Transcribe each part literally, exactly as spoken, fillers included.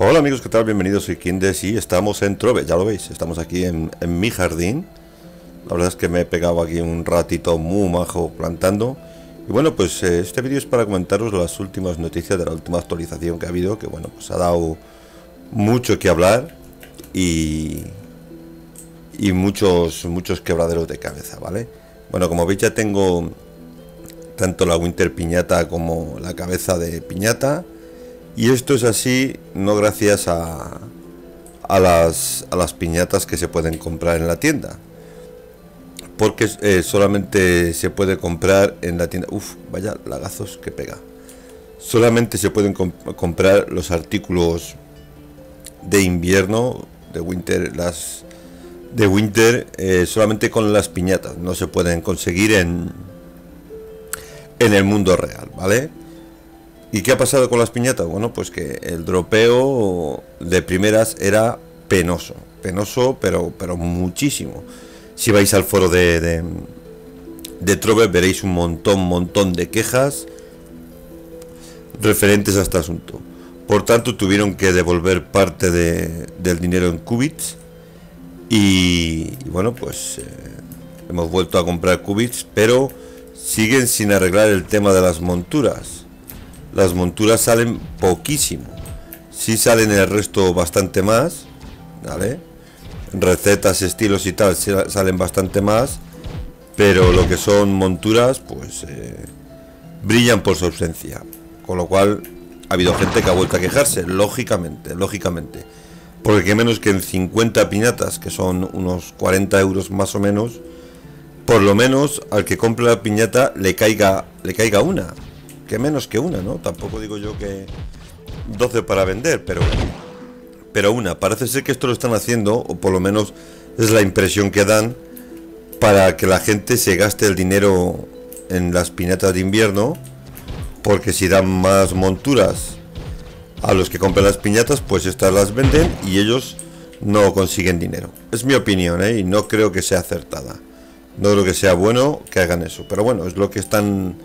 Hola amigos, ¿qué tal? Bienvenidos, soy Kindes y estamos en Trove, ya lo veis, estamos aquí en, en mi jardín. La verdad es que me he pegado aquí un ratito muy majo plantando. Y bueno, pues eh, este vídeo es para comentaros las últimas noticias de la última actualización que ha habido, que bueno, pues ha dado mucho que hablar y, y muchos, muchos quebraderos de cabeza, ¿vale? Bueno, como veis ya tengo tanto la Winter Piñata como la cabeza de piñata. Y esto es así, no gracias a, a, las, a las piñatas que se pueden comprar en la tienda. Porque eh, solamente se puede comprar en la tienda... Uf, vaya lagazos que pega. Solamente se pueden comp comprar los artículos de invierno, de winter, las de winter, eh, solamente con las piñatas. No se pueden conseguir en, en el mundo real, ¿vale? ¿Y qué ha pasado con las piñatas? Bueno, pues que el dropeo de primeras era penoso. Penoso, pero, pero muchísimo. Si vais al foro de, de, de Trove veréis un montón, montón de quejas referentes a este asunto. Por tanto, tuvieron que devolver parte de, del dinero en Cubits. Y, y bueno, pues eh, hemos vuelto a comprar Cubits, pero siguen sin arreglar el tema de las monturas. Las monturas salen poquísimo. Sí salen el resto bastante más, ¿vale? Recetas, estilos y tal salen bastante más, pero lo que son monturas pues eh, brillan por su ausencia, con lo cual ha habido gente que ha vuelto a quejarse, lógicamente, lógicamente, porque que menos que en cincuenta piñatas, que son unos cuarenta euros más o menos, por lo menos al que compre la piñata le caiga, le caiga una, que menos que una, ¿no? Tampoco digo yo que doce para vender, pero... pero una, parece ser que esto lo están haciendo, o por lo menos es la impresión que dan, para que la gente se gaste el dinero en las piñatas de invierno, porque si dan más monturas a los que compran las piñatas, pues estas las venden y ellos no consiguen dinero. Es mi opinión, ¿eh? Y no creo que sea acertada, no creo que sea bueno que hagan eso, pero bueno, es lo que están,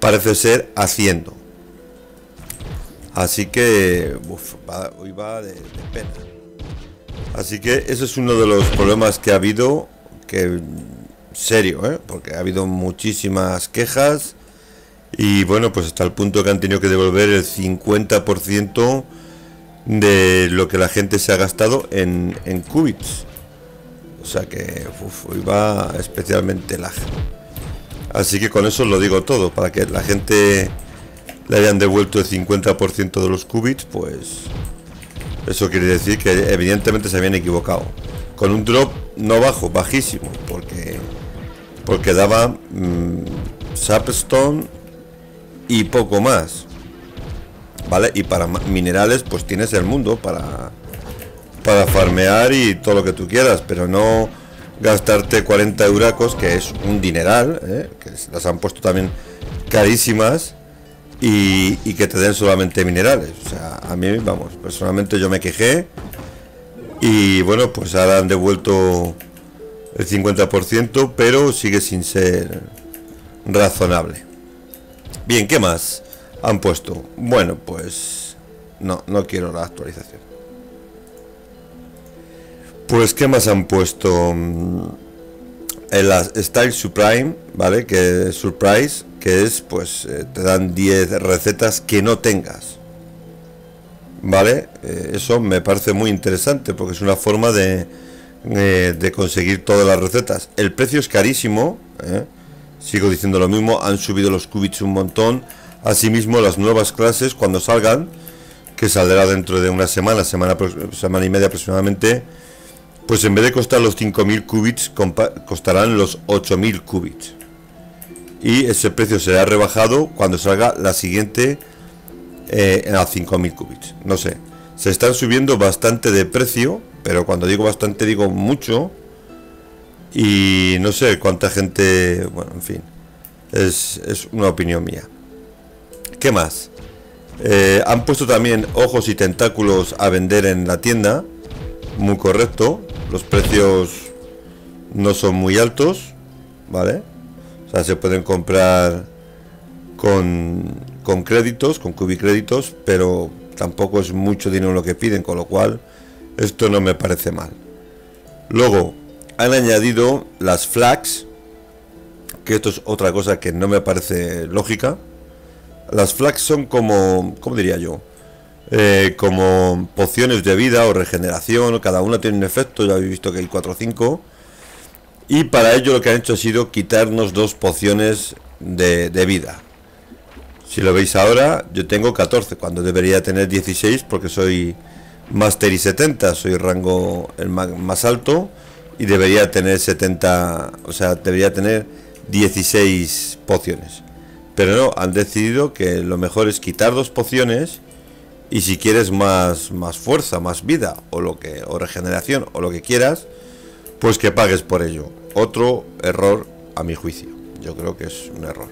parece ser, haciendo. Así que, uf, va, hoy va de, de pena. Así que ese es uno de los problemas que ha habido, que serio, ¿eh? Porque ha habido muchísimas quejas y bueno, pues hasta el punto que han tenido que devolver el cincuenta por ciento de lo que la gente se ha gastado en, en Cubits. O sea que, uf, hoy va especialmente laja. Así que con eso lo digo todo, para que la gente... le hayan devuelto el cincuenta por ciento de los Cubits, pues eso quiere decir que evidentemente se habían equivocado. Con un drop no bajo, bajísimo, porque porque daba mmm, sapstone y poco más, ¿vale? Y para minerales pues tienes el mundo para, para farmear y todo lo que tú quieras, pero no gastarte cuarenta euracos, que es un dineral, ¿eh? Que las han puesto también carísimas. Y, y que te den solamente minerales. O sea, a mí, vamos, personalmente yo me quejé. Y bueno, pues ahora han devuelto el cincuenta por ciento, pero sigue sin ser razonable. Bien, ¿qué más han puesto? Bueno, pues no, no quiero la actualización. Pues ¿qué más han puesto? En la Style Supreme, ¿vale? Que es Surprise, que es, pues, eh, te dan diez recetas que no tengas, ¿vale? Eh, eso me parece muy interesante, porque es una forma de, eh, de conseguir todas las recetas. El precio es carísimo, ¿eh? Sigo diciendo lo mismo, han subido los Cubits un montón. Asimismo, las nuevas clases, cuando salgan, que saldrá dentro de una semana, semana, semana y media aproximadamente, pues en vez de costar los cinco mil cubits, costarán los ocho mil cubits. Y ese precio será rebajado cuando salga la siguiente eh, a cinco mil cubits. No sé, se están subiendo bastante de precio, pero cuando digo bastante digo mucho. Y no sé cuánta gente... Bueno, en fin, es, es una opinión mía. ¿Qué más? Eh, han puesto también ojos y tentáculos a vender en la tienda. Muy correcto. Los precios no son muy altos, ¿vale? O sea, se pueden comprar con, con créditos, con cubicréditos, pero tampoco es mucho dinero lo que piden, con lo cual esto no me parece mal. Luego han añadido las flags, que esto es otra cosa que no me parece lógica. Las flags son como, ¿cómo diría yo? Eh, como pociones de vida o regeneración, cada una tiene un efecto, ya habéis visto que hay cuatro o cinco. Y para ello lo que han hecho ha sido quitarnos dos pociones de, de vida. Si lo veis ahora, yo tengo catorce, cuando debería tener dieciséis, porque soy Master y setenta, soy rango el más alto, y debería tener setenta, o sea, debería tener dieciséis pociones. Pero no, han decidido que lo mejor es quitar dos pociones, y si quieres más, más fuerza, más vida, o lo que, o regeneración, o lo que quieras, pues que pagues por ello. Otro error a mi juicio. Yo creo que es un error.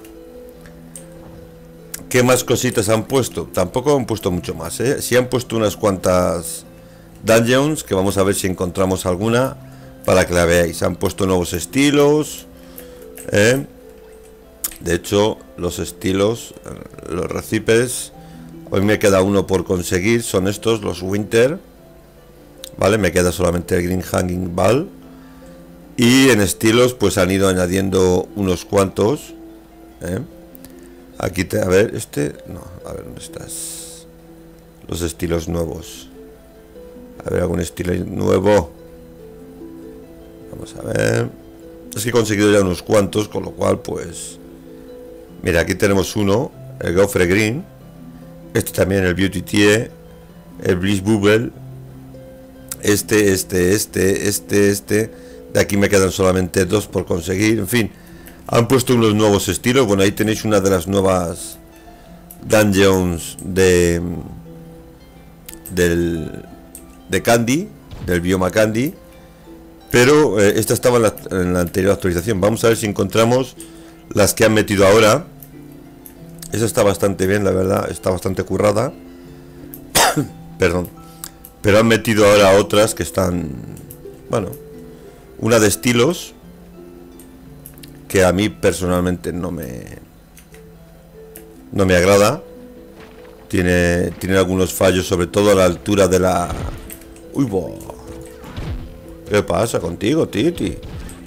¿Qué más cositas han puesto? Tampoco han puesto mucho más, ¿eh? Sí han puesto unas cuantas dungeons, que vamos a ver si encontramos alguna para que la veáis. Han puesto nuevos estilos, ¿eh? De hecho, los estilos, los recipes, hoy me queda uno por conseguir. Son estos, los Winter, ¿vale? Me queda solamente el Green Hanging Ball. Y en estilos pues han ido añadiendo unos cuantos, ¿eh? Aquí, te, a ver, este, no, a ver, ¿dónde estás? Los estilos nuevos. A ver, algún estilo nuevo. Vamos a ver. Es que he conseguido ya unos cuantos, con lo cual, pues... Mira, aquí tenemos uno, el Gofre Green. Este también, el Beauty Tier, el Bliss Google. Este, este, este, este, este. De aquí me quedan solamente dos por conseguir, en fin. Han puesto unos nuevos estilos. Bueno, ahí tenéis una de las nuevas dungeons de del de Candy, del bioma Candy. Pero eh, esta estaba en la, en la anterior actualización. Vamos a ver si encontramos las que han metido ahora. Esa está bastante bien, la verdad. Está bastante currada. Perdón. Pero han metido ahora otras que están... Bueno, una de estilos, que a mí personalmente no me no me agrada. Tiene, tiene algunos fallos, sobre todo a la altura de la... ¡Uy, bo! ¿Qué pasa contigo, Titi?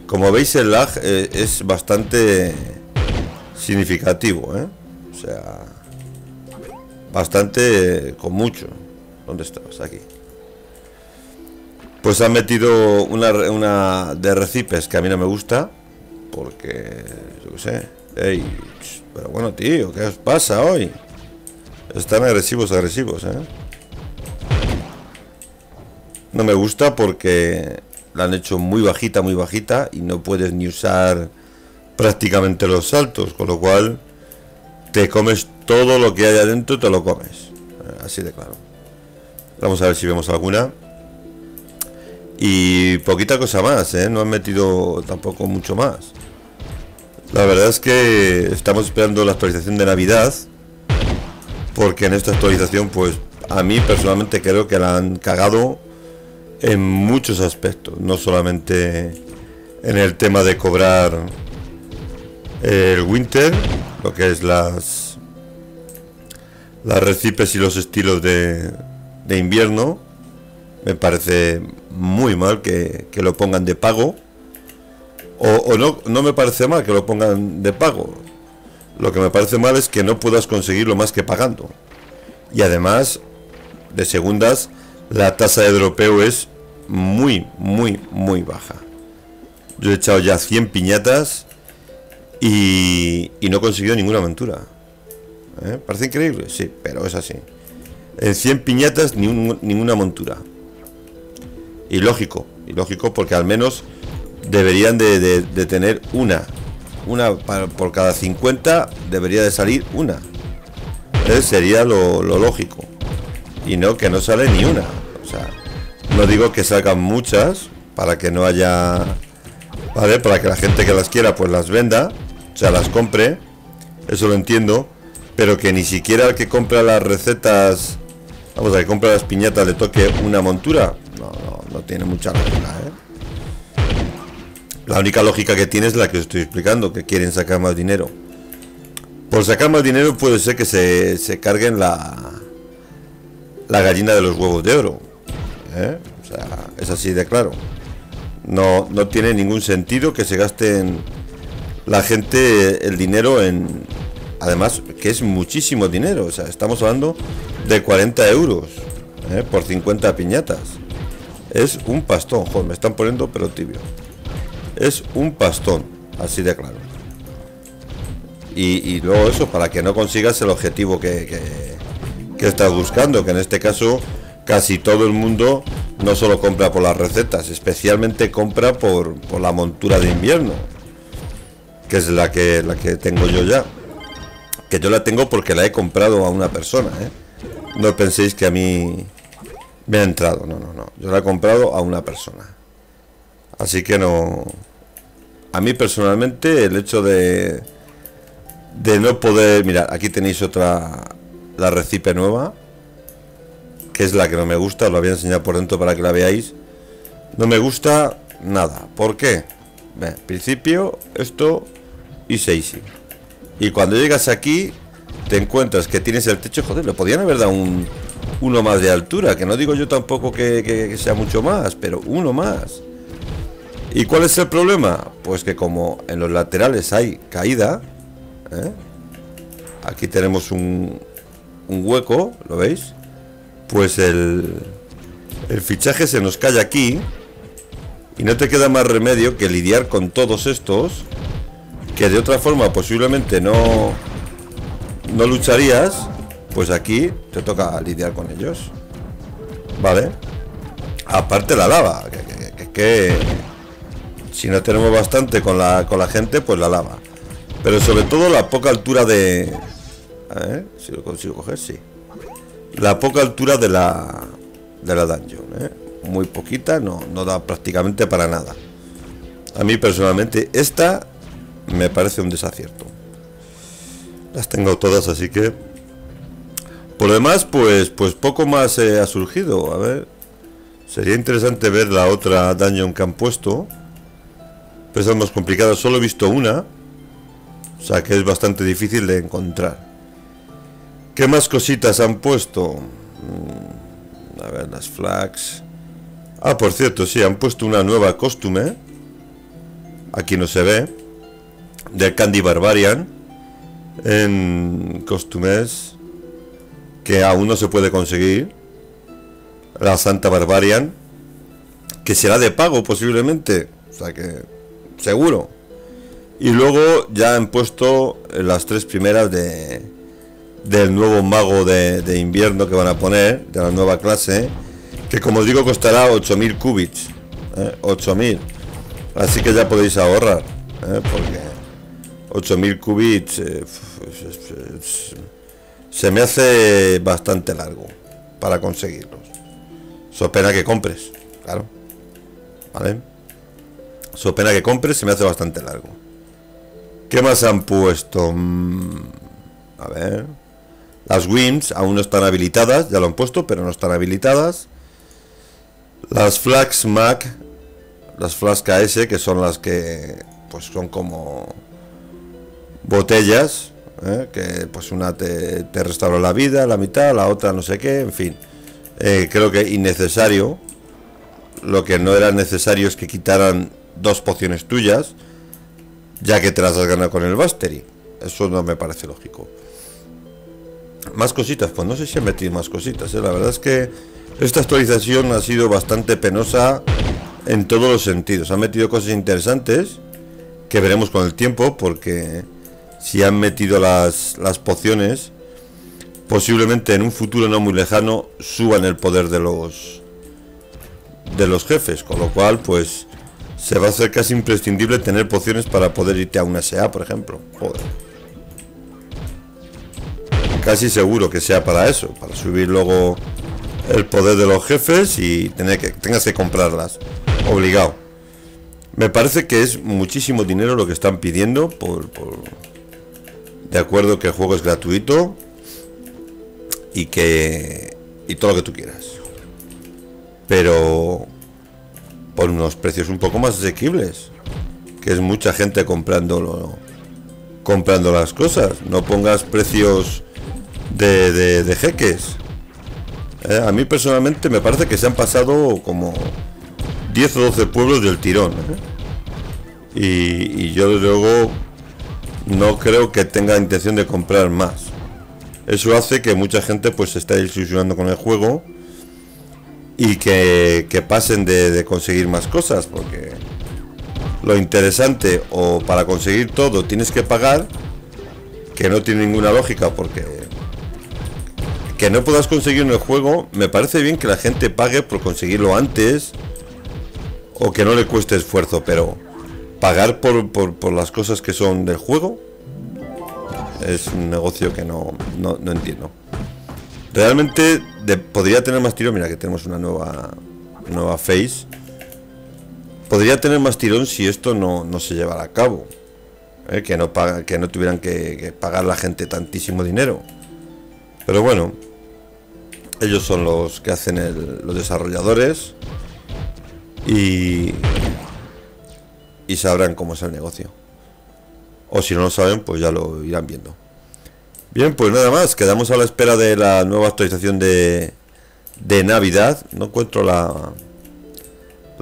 Como veis, el lag eh, es bastante significativo, ¿eh? O sea, bastante, eh, con mucho. ¿Dónde estabas? Aquí. Pues han metido una, una de recipes que a mí no me gusta. Porque, yo qué sé. Ey, pero bueno, tío, ¿qué os pasa hoy? Están agresivos, agresivos, ¿eh? No me gusta porque la han hecho muy bajita, muy bajita, y no puedes ni usar prácticamente los saltos, con lo cual te comes todo lo que hay adentro, te lo comes. Así de claro. Vamos a ver si vemos alguna. Y poquita cosa más, ¿eh? No han metido tampoco mucho más. La verdad es que estamos esperando la actualización de Navidad, porque en esta actualización, pues, a mí personalmente creo que la han cagado en muchos aspectos. No solamente en el tema de cobrar el Winter, lo que es las las recipes y los estilos de, de invierno. Me parece muy mal que, que lo pongan de pago. O, o no, no me parece mal que lo pongan de pago. Lo que me parece mal es que no puedas conseguirlo más que pagando. Y además, de segundas, la tasa de dropeo es muy, muy, muy baja. Yo he echado ya cien piñatas y, y no he conseguido ninguna aventura, ¿eh? Parece increíble, sí, pero es así. En cien piñatas ni un, ninguna montura. Y lógico, y lógico, porque al menos deberían de, de, de tener una. Una por cada cincuenta debería de salir una. Entonces sería lo, lo lógico. Y no, que no sale ni una. O sea, no digo que salgan muchas para que no haya... Vale, para que la gente que las quiera pues las venda, o sea, las compre. Eso lo entiendo. Pero que ni siquiera el que compra las recetas... Vamos a que compra las piñatas le toque una montura. No, no, no tiene mucha lógica, ¿eh? La única lógica que tiene es la que os estoy explicando, que quieren sacar más dinero. Por sacar más dinero puede ser que se, se carguen la la gallina de los huevos de oro, ¿eh? O sea, es así de claro. No, no tiene ningún sentido que se gasten la gente el dinero en... Además, que es muchísimo dinero. O sea, estamos hablando de cuarenta euros, ¿eh? Por cincuenta piñatas. Es un pastón. Joder, me están poniendo pero tibio. Es un pastón, así de claro. Y, y luego eso, para que no consigas el objetivo que, que, que estás buscando, que en este caso casi todo el mundo no solo compra por las recetas, especialmente compra por, por la montura de invierno, que es la que, la que tengo yo ya, que yo la tengo porque la he comprado a una persona, ¿eh? No penséis que a mí me ha entrado, no, no, no, yo la he comprado a una persona, así que no, a mí personalmente el hecho de de no poder... Mirad, aquí tenéis otra, la recipe nueva, que es la que no me gusta. Os la voy a enseñar por dentro para que la veáis. No me gusta nada. ¿Por qué? Bien, principio, esto y seis. Y cuando llegas aquí te encuentras que tienes el techo. Joder, le podían haber dado un, uno más de altura, que no digo yo tampoco que, que, que sea mucho más, pero uno más. ¿Y cuál es el problema? Pues que como en los laterales hay caída, ¿eh? Aquí tenemos un, un hueco, ¿lo veis? Pues el, el fichaje se nos cae aquí y no te queda más remedio que lidiar con todos estos, que de otra forma posiblemente no, no lucharías. Pues aquí te toca lidiar con ellos, ¿vale? Aparte la lava, que, que, que, que si no tenemos bastante con la, con la gente, pues la lava. Pero sobre todo la poca altura de... A ver, si lo consigo coger, sí. La poca altura de la de la dungeon, ¿eh? Muy poquita, no, no da prácticamente para nada. A mí personalmente esta me parece un desacierto. Las tengo todas, así que... Por lo demás, pues, pues poco más eh, ha surgido. A ver, sería interesante ver la otra dungeon que han puesto. Pero esa es más complicada, solo he visto una. O sea que es bastante difícil de encontrar. ¿Qué más cositas han puesto? A ver, las flags. Ah, por cierto, sí, han puesto una nueva costume. Aquí no se ve. Del Candy Barbarian. En costumes que aún no se puede conseguir. La Santa Barbarian, que será de pago posiblemente. O sea que... seguro. Y luego ya han puesto las tres primeras de... del nuevo mago de, de invierno que van a poner, de la nueva clase, que como os digo costará ocho mil cubits, ¿eh? ocho mil, así que ya podéis ahorrar, ¿eh? Porque ocho mil cubits eh, se me hace bastante largo para conseguirlos. So pena que compres, claro, ¿vale? So pena que compres, se me hace bastante largo. ¿Qué más han puesto? Mm, a ver... Las W I Ms aún no están habilitadas, ya lo han puesto, pero no están habilitadas. Las Flags Mac, las Flags K S, que son las que pues son como botellas, ¿eh? Que pues una te, te restaura la vida, la mitad, la otra no sé qué, en fin. Eh, creo que innecesario. Lo que no era necesario es que quitaran dos pociones tuyas, ya que te las has ganado con el Basteri. Eso no me parece lógico. Más cositas, pues no sé si he metido más cositas, ¿eh? La verdad es que esta actualización ha sido bastante penosa en todos los sentidos. Han metido cosas interesantes que veremos con el tiempo, porque si han metido las, las pociones, posiblemente en un futuro no muy lejano suban el poder de los de los jefes, con lo cual pues se va a hacer casi imprescindible tener pociones para poder irte a una S A, por ejemplo. Joder, casi seguro que sea para eso, para subir luego el poder de los jefes y tener que tengas que comprarlas obligado. Me parece que es muchísimo dinero lo que están pidiendo por, por... de acuerdo que el juego es gratuito y que y todo lo que tú quieras, pero por unos precios un poco más asequibles, que es mucha gente comprando lo... comprando las cosas. No pongas precios De, de, de jeques, Eh, a mí personalmente me parece que se han pasado como diez o doce pueblos del tirón, ¿eh? y, y yo desde luego no creo que tenga intención de comprar más. Eso hace que mucha gente pues se está ilusionando con el juego y que, que pasen de, de conseguir más cosas, porque lo interesante, o para conseguir todo tienes que pagar, que no tiene ninguna lógica, porque que no puedas conseguir en el juego, me parece bien que la gente pague por conseguirlo antes o que no le cueste esfuerzo, pero pagar por, por, por las cosas que son del juego es un negocio que no, no, no entiendo. Realmente de, podría tener más tirón. Mira que tenemos una nueva nueva face. Podría tener más tirón si esto no, no se llevara a cabo, ¿eh? que, no paga, que no tuvieran que, que pagar la gente tantísimo dinero. Pero bueno, ellos son los que hacen el, los desarrolladores y, y sabrán cómo es el negocio. O si no lo saben, pues ya lo irán viendo. Bien, pues nada más, quedamos a la espera de la nueva actualización de, de Navidad. No encuentro la...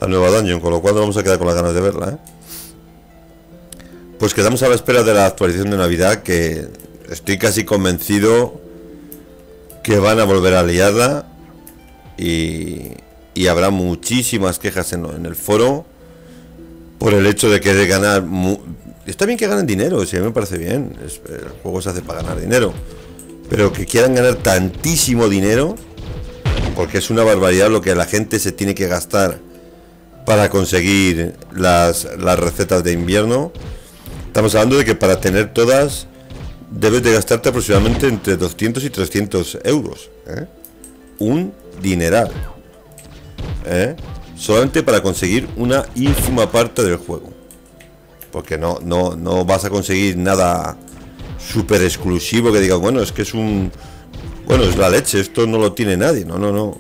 la nueva dungeon, con lo cual nos vamos a quedar con las ganas de verla, ¿eh? Pues quedamos a la espera de la actualización de Navidad, que estoy casi convencido que van a volver a liarla y, y habrá muchísimas quejas en, en el foro por el hecho de querer ganar. Está bien que ganen dinero, si a mí me parece bien, es, el juego se hace para ganar dinero, pero que quieran ganar tantísimo dinero, porque es una barbaridad lo que la gente se tiene que gastar para conseguir las, las recetas de invierno. Estamos hablando de que para tener todas debes de gastarte aproximadamente entre doscientos y trescientos euros, ¿eh? Un dineral, ¿eh? Solamente para conseguir una ínfima parte del juego, porque no, no, no vas a conseguir nada súper exclusivo que diga, bueno, es que es un... bueno, es la leche, esto no lo tiene nadie. No, no, no,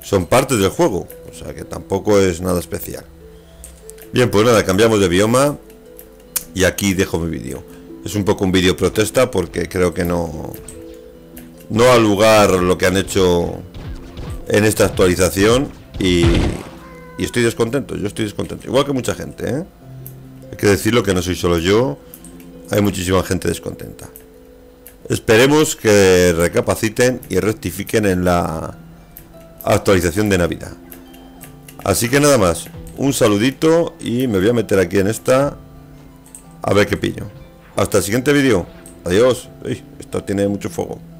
son partes del juego, o sea que tampoco es nada especial. Bien, pues nada, cambiamos de bioma y aquí dejo mi vídeo. Es un poco un vídeo protesta porque creo que no no al lugar lo que han hecho en esta actualización y, y estoy descontento. Yo estoy descontento, igual que mucha gente, ¿eh? Hay que decirlo, que no soy solo yo, hay muchísima gente descontenta. Esperemos que recapaciten y rectifiquen en la actualización de Navidad. Así que nada más, un saludito y me voy a meter aquí en esta a ver qué pillo. Hasta el siguiente vídeo. Adiós. Uy, esto tiene mucho fuego.